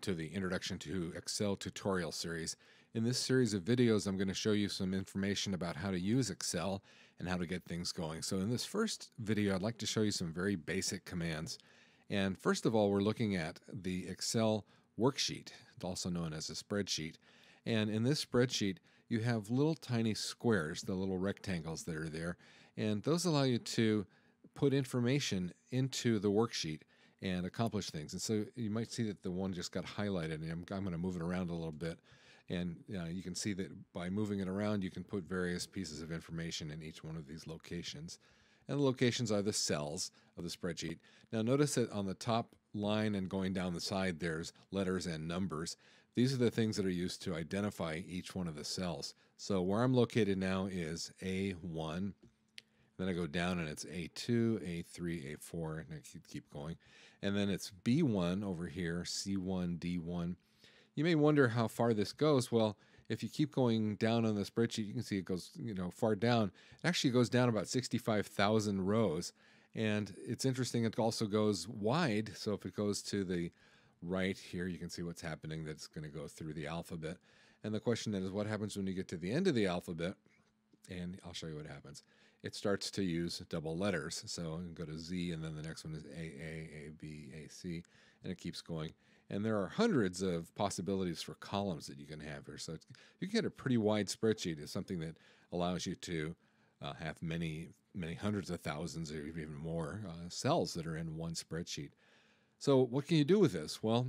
Welcome to the Introduction to Excel tutorial series. In this series of videos, I'm going to show you some information about how to use Excel and how to get things going. So in this first video, I'd like to show you some very basic commands. And first of all, we're looking at the Excel worksheet, also known as a spreadsheet. And in this spreadsheet, you have little tiny squares, the little rectangles that are there, and those allow you to put information into the worksheet and accomplish things. And so you might see that the one just got highlighted, and I'm going to move it around a little bit. And you can see that by moving it around, you can put various pieces of information in each one of these locations. And the locations are the cells of the spreadsheet. Now notice that on the top line and going down the side, there's letters and numbers. These are the things that are used to identify each one of the cells. So where I'm located now is A1. Then I go down and it's A2, A3, A4, and I keep going. And then it's B1 over here, C1, D1. You may wonder how far this goes. Well, if you keep going down on the spreadsheet, you can see it goes, far down. It actually goes down about 65,000 rows. And it's interesting, it also goes wide. So if it goes to the right here, you can see what's happening. That's going to go through the alphabet. And the question then is, what happens when you get to the end of the alphabet? And I'll show you what happens. It starts to use double letters. So you go to Z, and then the next one is AA, AB, AC, and it keeps going. And there are hundreds of possibilities for columns that you can have here. So you can get a pretty wide spreadsheet. It's something that allows you to have many hundreds of thousands or even more cells that are in one spreadsheet. So what can you do with this? Well,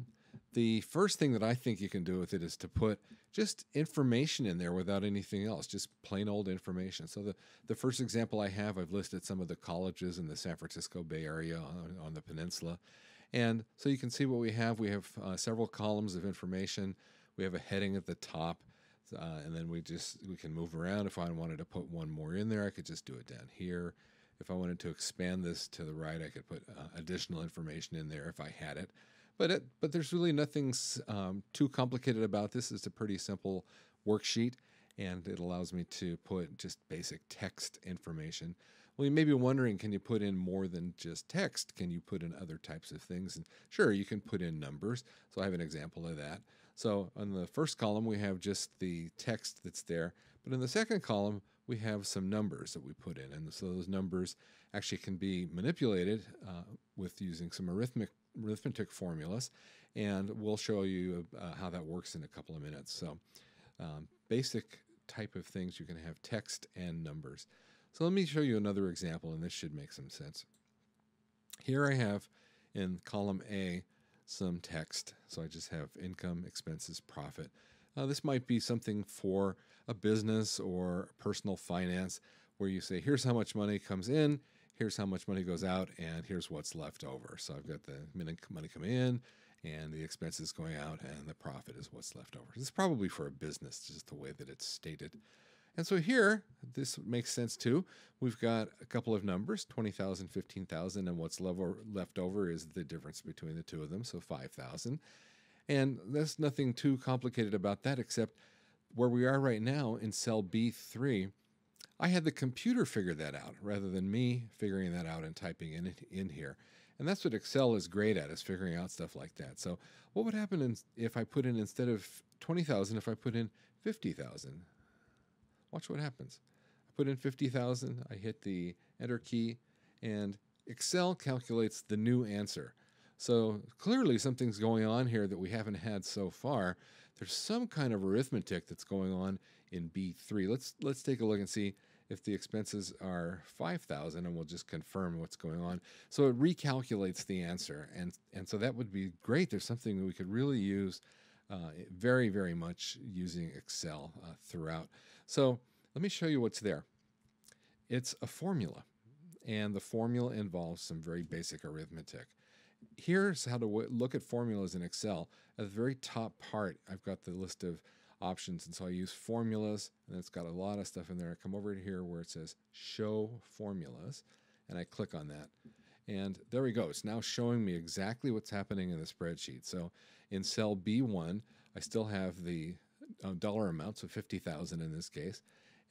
the first thing that I think you can do with it is to put just information in there without anything else, just plain old information. So the first example I have, I've listed some of the colleges in the San Francisco Bay Area on the peninsula. And so you can see what we have. We have several columns of information. We have a heading at the top, and then we can move around. If I wanted to put one more in there, I could just do it down here. If I wanted to expand this to the right, I could put additional information in there if I had it. But there's really nothing too complicated about this. It's a pretty simple worksheet, and it allows me to put just basic text information. Well, you may be wondering, can you put in more than just text? Can you put in other types of things? And sure, you can put in numbers. So I have an example of that. So on the first column, we have just the text that's there. But in the second column, we have some numbers that we put in. And so those numbers actually can be manipulated with using some arithmetic formulas. And we'll show you how that works in a couple of minutes. So basic type of things, you can have text and numbers. So let me show you another example, and this should make some sense. Here I have in column A some text. So I just have income, expenses, profit. This might be something for a business or personal finance where you say, here's how much money comes in, here's how much money goes out, and here's what's left over. So I've got the money coming in, and the expenses going out, and the profit is what's left over. This is probably for a business, just the way that it's stated. And so here, this makes sense too. We've got a couple of numbers, 20,000, 15,000, and what's left over is the difference between the two of them, so 5,000. And there's nothing too complicated about that, except where we are right now in cell B3, I had the computer figure that out rather than me figuring that out and typing it in here. And that's what Excel is great at, is figuring out stuff like that. So what would happen if I put in, instead of 20,000, if I put in 50,000? Watch what happens. I put in 50,000, I hit the Enter key, and Excel calculates the new answer. So clearly something's going on here that we haven't had so far. There's some kind of arithmetic that's going on in B3. Let's take a look and see if the expenses are 5,000, and we'll just confirm what's going on. So it recalculates the answer, and so that would be great. There's something that we could really use very, very much using Excel throughout. So let me show you what's there. It's a formula, and the formula involves some very basic arithmetic. Here's how to look at formulas in Excel. At the very top part, I've got the list of options, and so I use formulas, and it's got a lot of stuff in there. I come over to here where it says Show Formulas, and I click on that. And there we go. It's now showing me exactly what's happening in the spreadsheet. So in cell B1, I still have the dollar amount, so 50,000 in this case.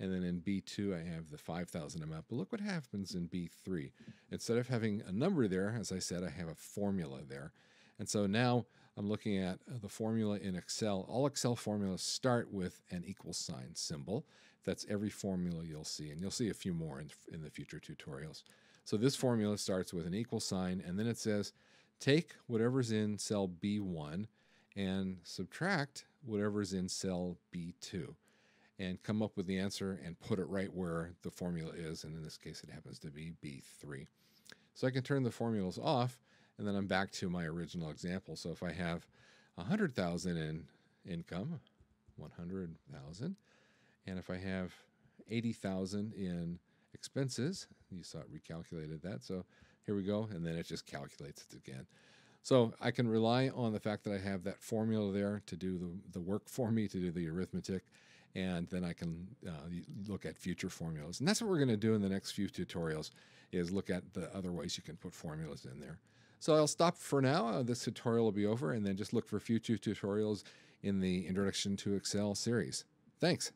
And then in B2, I have the 5,000 amount. But look what happens in B3. Instead of having a number there, as I said, I have a formula there. And so now I'm looking at the formula in Excel. All Excel formulas start with an equal sign symbol. That's every formula you'll see, and you'll see a few more in the future tutorials. So this formula starts with an equal sign, and then it says, take whatever's in cell B1 and subtract whatever's in cell B2 and come up with the answer and put it right where the formula is, and in this case it happens to be B3. So I can turn the formulas off, and then I'm back to my original example. So if I have 100,000 in income, 100,000, and if I have 80,000 in expenses, you saw it recalculated that, so here we go, and then it just calculates it again. So I can rely on the fact that I have that formula there to do the work for me, to do the arithmetic, and then I can look at future formulas. And that's what we're going to do in the next few tutorials, is look at the other ways you can put formulas in there. So I'll stop for now. This tutorial will be over, and then just look for future tutorials in the Introduction to Excel series. Thanks.